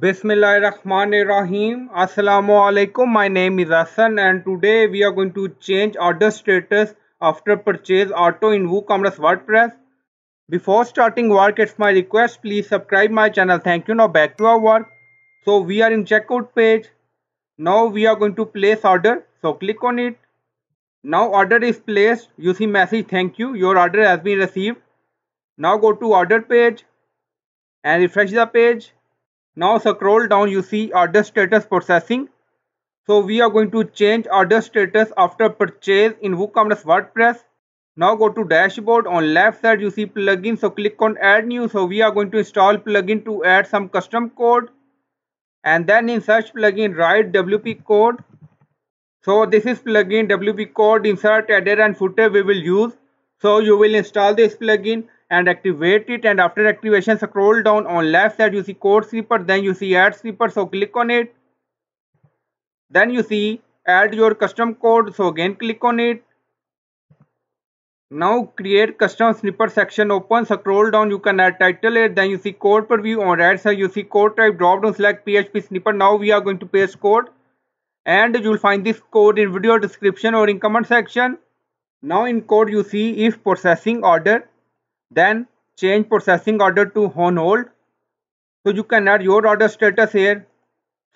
Bismillahirrahmanirrahim. Assalamu alaikum. My name is Hasan and today we are going to change order status after purchase auto in WooCommerce WordPress. Before starting work, it's my request, please subscribe my channel. Thank you. Now back to our work. So we are in checkout page. Now we are going to place order. So click on it. Now order is placed. You see message, thank you. Your order has been received. Now go to order page and refresh the page. Now scroll down, you see order status processing. So we are going to change order status after purchase in WooCommerce WordPress. Now go to dashboard. On left side you see plugin. So click on add new. So we are going to install plugin to add some custom code. And then in search plugin write WP code. So this is plugin WP code insert, header and footer we will use. So you will install this plugin and activate it, and after activation scroll down, on left side you see code snipper, then you see add snipper. So click on it, then you see add your custom code. So again click on it. Now create custom snipper section open, scroll down, you can add title it, then you see code preview. On right side you see code type drop down, select PHP snipper. Now we are going to paste code and you will find this code in video description or in comment section. Now in code you see if processing order, then change processing order to on hold. So you can add your order status here.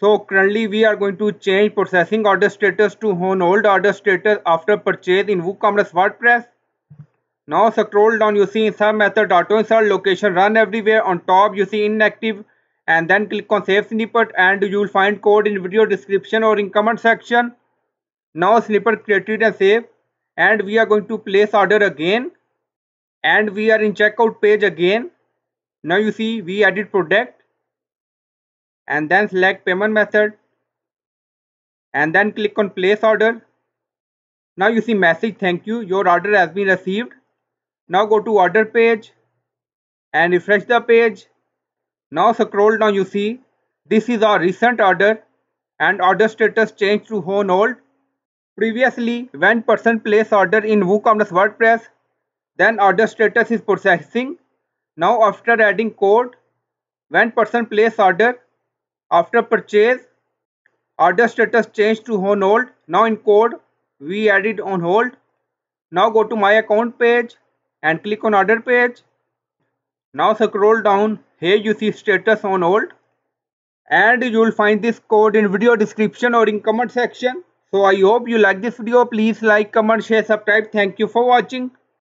So currently we are going to change processing order status to on hold order status after purchase in WooCommerce WordPress. Now scroll down, you see insert method auto insert location run everywhere. On top you see inactive, and then click on save snippet and you will find code in video description or in comment section. Now snippet created and saved, and we are going to place order again. And we are in checkout page again. Now you see we added product, and then select payment method and then click on place order. Now you see message, thank you, your order has been received. Now go to order page and refresh the page. Now scroll down, you see this is our recent order and order status changed to on hold. Previously when person place order in WooCommerce WordPress, then order status is processing. Now after adding code, when person place order after purchase, order status changed to on hold. Now in code we added on hold. Now go to my account page and click on order page. Now scroll down, here you see status on hold, and you will find this code in video description or in comment section. So I hope you like this video. Please like, comment, share, subscribe. Thank you for watching.